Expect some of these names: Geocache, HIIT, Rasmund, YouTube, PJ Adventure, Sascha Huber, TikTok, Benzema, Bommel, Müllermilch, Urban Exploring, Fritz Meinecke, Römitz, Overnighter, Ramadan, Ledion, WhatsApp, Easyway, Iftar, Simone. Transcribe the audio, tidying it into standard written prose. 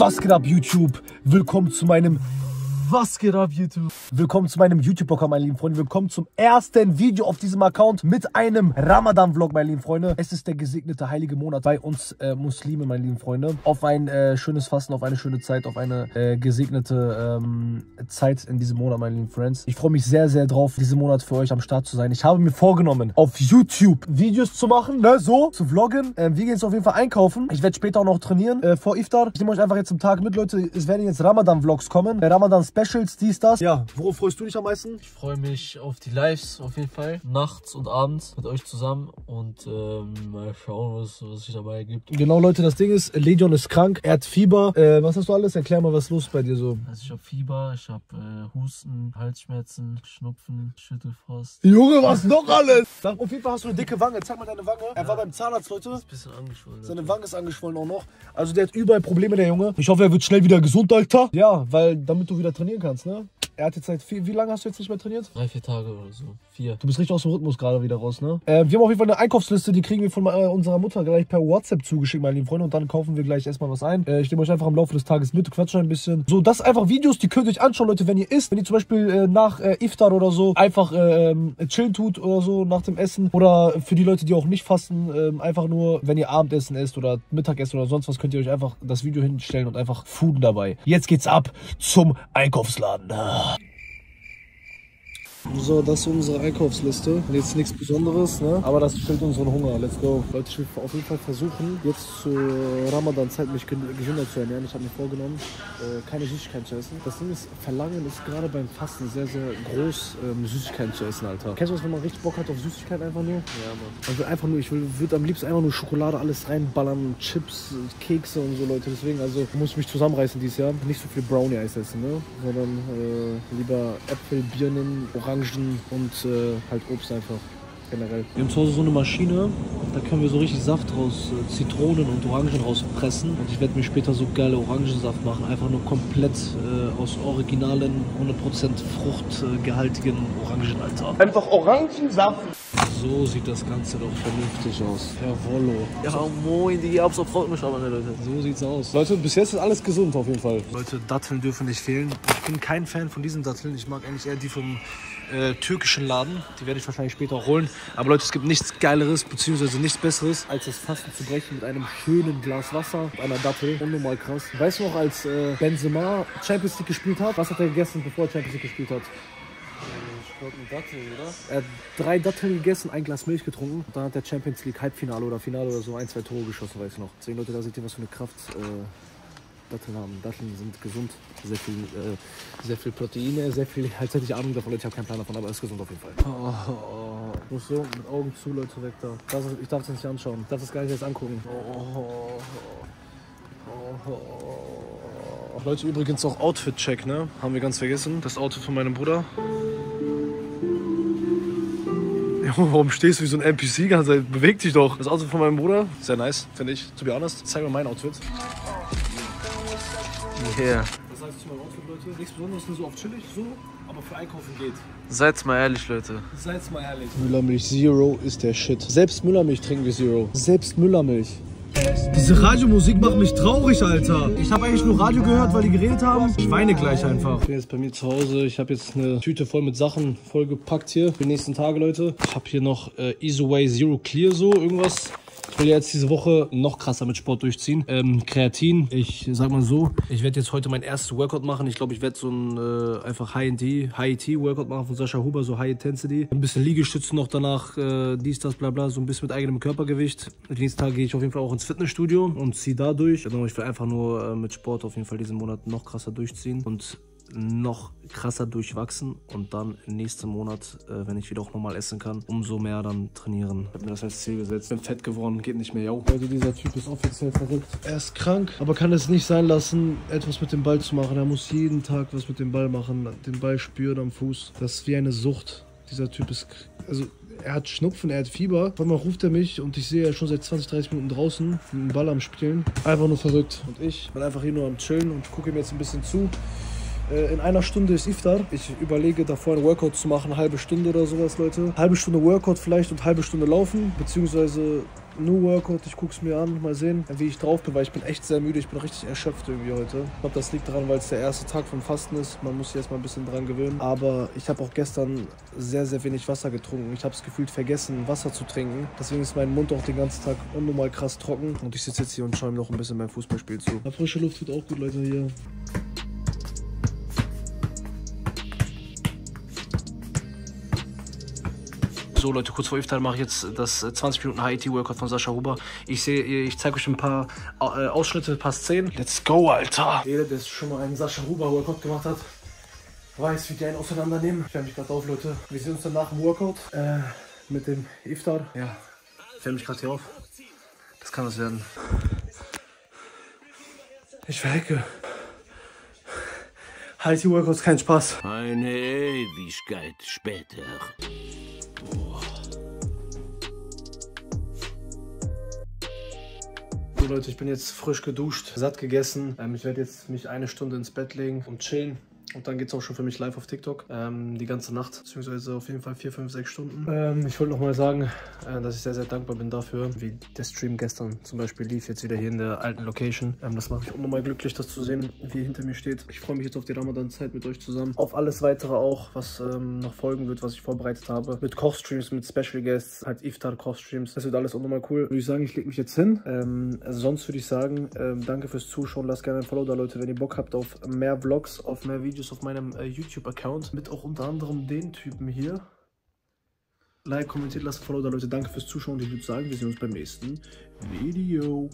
Was geht ab, YouTube? Willkommen zu meinem... Was geht ab, YouTube? Willkommen zu meinem YouTube-Programm, meine lieben Freunde. Willkommen zum ersten Video auf diesem Account mit einem Ramadan-Vlog, meine lieben Freunde. Es ist der gesegnete heilige Monat bei uns Muslime, meine lieben Freunde. Auf ein schönes Fasten, auf eine schöne Zeit, auf eine gesegnete Zeit in diesem Monat, meine lieben Friends. Ich freue mich sehr, sehr drauf, diesen Monat für euch am Start zu sein. Ich habe mir vorgenommen, auf YouTube Videos zu machen, ne, so, zu vloggen. Wir gehen jetzt auf jeden Fall einkaufen. Ich werde später auch noch trainieren, vor Iftar. Ich nehme euch einfach jetzt zum Tag mit, Leute. Es werden jetzt Ramadan-Vlogs kommen. Ramadan-Specials, dies, das. Ja, worauf freust du dich am meisten? Ich freue mich auf die Lives auf jeden Fall. Nachts und abends mit euch zusammen und mal schauen, was sich dabei ergibt. Genau, Leute, das Ding ist, Ledion ist krank, er hat Fieber. Was hast du alles? Erklär mal, was ist los bei dir so? Also ich habe Fieber, ich habe Husten, Halsschmerzen, Schnupfen, Schüttelfrost. Junge, was noch alles? Sag, auf jeden Fall hast du eine dicke Wange. Zeig mal deine Wange. Er war beim Zahnarzt, Leute. Ist ein bisschen angeschwollen. Seine Wange ist angeschwollen auch noch. Also der hat überall Probleme, der Junge. Ich hoffe, er wird schnell wieder gesund, Alter. Ja, weil damit du wieder trainieren kannst, ne? Er hat jetzt seit wie lange hast du jetzt nicht mehr trainiert? 3, 4 Tage oder so. 4. Du bist richtig aus dem Rhythmus gerade wieder raus, ne? Wir haben auf jeden Fall eine Einkaufsliste, die kriegen wir von unserer Mutter gleich per WhatsApp zugeschickt, meine lieben Freunde. Und dann kaufen wir gleich erstmal was ein. Ich nehme euch einfach im Laufe des Tages mit, quatschen ein bisschen. So, das sind einfach Videos, die könnt ihr euch anschauen, Leute, wenn ihr isst. Wenn ihr zum Beispiel nach Iftar oder so einfach chillen tut oder so nach dem Essen. Oder für die Leute, die auch nicht fasten, einfach nur, wenn ihr Abendessen isst oder Mittagessen oder sonst was, könnt ihr euch einfach das Video hinstellen und einfach fooden dabei. Jetzt geht's ab zum Einkaufsladen. So, das ist unsere Einkaufsliste. Jetzt nichts Besonderes, ne? Aber das stillt unseren Hunger. Let's go. Leute, ich will auf jeden Fall versuchen, jetzt zur Ramadan-Zeit mich gesünder zu ernähren. Ich habe mir vorgenommen, keine Süßigkeiten zu essen. Das Ding ist, Verlangen ist gerade beim Fasten sehr, sehr groß, Süßigkeiten zu essen, Alter. Kennst du das, wenn man richtig Bock hat auf Süßigkeiten einfach nur? Ja, Mann. Also einfach nur, ich würde am liebsten einfach nur Schokolade alles reinballern, Chips, Kekse und so, Leute. Deswegen, also muss ich mich zusammenreißen dieses Jahr. Nicht so viel Brownie-Eis essen, ne? Sondern lieber Äpfel, Birnen, Orangen. Und halt Obst einfach generell. Wir haben zu Hause so eine Maschine, da können wir so richtig Saft raus, Zitronen und Orangen rauspressen. Und ich werde mir später so geile Orangensaft machen, einfach nur komplett aus originalen, 100% fruchtgehaltigen Orangen, Alter. Einfach Orangensaft! So sieht das Ganze doch vernünftig aus. Jawollo. Ja, moin, die Absauft freut mich aber, Leute. So sieht's aus. Leute, bis jetzt ist alles gesund auf jeden Fall. Leute, Datteln dürfen nicht fehlen. Ich bin kein Fan von diesen Datteln. Ich mag eigentlich eher die vom türkischen Laden. Die werde ich wahrscheinlich später auch holen. Aber Leute, es gibt nichts Geileres bzw. nichts Besseres, als das Fasten zu brechen mit einem schönen Glas Wasser und einer Dattel. Unnormal krass. Weißt du noch, als Benzema Champions League gespielt hat? Was hat er gegessen, bevor er Champions League gespielt hat? Dattel, oder? Er hat 3 Datteln gegessen, 1 Glas Milch getrunken. Und dann hat der Champions League Halbfinale oder Finale oder so 1, 2 Tore geschossen, weiß ich noch. Deswegen, Leute, da seht ihr, was für eine Kraft Datteln haben. Datteln sind gesund. Sehr viel Proteine, sehr viel, halt hätte ich Ahnung davon, Leute, ich habe keinen Plan davon, aber ist gesund auf jeden Fall. Oh. Muss so, mit Augen zu, Leute, weg da. Ich darf das nicht anschauen. Ich darf das gar nicht jetzt angucken. Leute, übrigens auch Outfit-Check, ne? Haben wir ganz vergessen. Das Outfit von meinem Bruder. Warum stehst du wie so ein NPC? Beweg dich doch. Das Outfit von meinem Bruder, sehr nice, finde ich. To be honest, zeig mir mein Outfit. Yeah. Was sagst du zu meinem Outfit, Leute? Nichts Besonderes, nur so auf chillig, so, aber für Einkaufen geht. Seid's mal ehrlich, Leute. Seid's mal ehrlich. Müllermilch Zero ist der Shit. Selbst Müllermilch trinken wir Zero. Selbst Müllermilch. Diese Radiomusik macht mich traurig, Alter. Ich habe eigentlich nur Radio gehört, weil die geredet haben. Ich weine gleich einfach. Ich bin jetzt bei mir zu Hause. Ich habe jetzt eine Tüte voll mit Sachen vollgepackt hier für die nächsten Tage, Leute. Ich habe hier noch Easyway Zero Clear so irgendwas. Ich will jetzt diese Woche noch krasser mit Sport durchziehen. Kreatin, ich sag mal so, ich werde jetzt heute mein erstes Workout machen. Ich glaube, ich werde so ein einfach HIIT-Workout machen von Sascha Huber, so High Intensity. Ein bisschen Liegestützen noch danach, dies, das, bla bla, so ein bisschen mit eigenem Körpergewicht. Die nächsten Tage gehe ich auf jeden Fall auch ins Fitnessstudio und ziehe da durch. Also ich will einfach nur mit Sport auf jeden Fall diesen Monat noch krasser durchziehen und noch krasser durchwachsen und dann nächsten Monat, wenn ich wieder auch normal essen kann, umso mehr dann trainieren. Ich habe mir das als Ziel gesetzt. Bin fett geworden, geht nicht mehr, yo. Also dieser Typ ist offiziell verrückt. Er ist krank, aber kann es nicht sein lassen, etwas mit dem Ball zu machen. Er muss jeden Tag was mit dem Ball machen, den Ball spüren am Fuß. Das ist wie eine Sucht. Dieser Typ ist, also er hat Schnupfen, er hat Fieber. Auf einmal ruft er mich und ich sehe ja schon seit 20, 30 Minuten draußen mit dem Ball am Spielen. Einfach nur verrückt. Und ich bin einfach hier nur am Chillen und gucke ihm jetzt ein bisschen zu. in einer Stunde ist Iftar. Ich überlege davor ein Workout zu machen, eine halbe Stunde oder sowas, Leute. Halbe Stunde Workout vielleicht und halbe Stunde laufen, beziehungsweise nur Workout. Ich gucke es mir an, mal sehen, wie ich drauf bin, weil ich bin echt sehr müde. Ich bin richtig erschöpft irgendwie heute. Ich glaube, das liegt daran, weil es der erste Tag von Fasten ist. Man muss sich erstmal ein bisschen dran gewöhnen. Aber ich habe auch gestern sehr, sehr wenig Wasser getrunken. Ich habe es gefühlt vergessen, Wasser zu trinken. Deswegen ist mein Mund auch den ganzen Tag unnormal krass trocken. Und ich sitze jetzt hier und schaue mir noch ein bisschen mein Fußballspiel zu. Aber frische Luft tut auch gut, Leute, hier. So Leute, kurz vor Iftar mache ich jetzt das 20 Minuten HIIT-Workout von Sascha Huber. Ich zeige euch ein paar Ausschnitte, ein paar Szenen. Let's go, Alter! Jeder, der schon mal einen Sascha Huber-Workout gemacht hat, weiß, wie die einen auseinandernehmen. Ich fäll mich gerade auf, Leute. Wir sehen uns dann nach dem Workout mit dem Iftar. Ja, ich fäll mich gerade hier auf. Das kann was werden. Ich verrecke. HIIT-Workout ist kein Spaß. Eine Ewigkeit später. Leute, ich bin jetzt frisch geduscht, satt gegessen. Ich werde jetzt mich eine Stunde ins Bett legen und chillen. Und dann geht es auch schon für mich live auf TikTok. Die ganze Nacht, beziehungsweise auf jeden Fall 4, 5, 6 Stunden. Ich wollte nochmal sagen, dass ich sehr, sehr dankbar bin dafür, wie der Stream gestern zum Beispiel lief, jetzt wieder hier in der alten Location. Das macht mich unnormal glücklich, das zu sehen, wie hinter mir steht. Ich freue mich jetzt auf die Ramadan-Zeit mit euch zusammen. Auf alles Weitere auch, was noch folgen wird, was ich vorbereitet habe. Mit Kochstreams, mit Special Guests, halt Iftar-Kochstreams. Das wird alles unnormal cool. Würde ich sagen, ich lege mich jetzt hin. Sonst würde ich sagen, danke fürs Zuschauen. Lasst gerne ein Follow da, Leute, wenn ihr Bock habt auf mehr Vlogs, auf mehr Videos auf meinem YouTube-Account, mit auch unter anderem den Typen hier. Like, kommentiert, lasst ein Follow da, Leute. Danke fürs Zuschauen und ich würde sagen, wir sehen uns beim nächsten Video.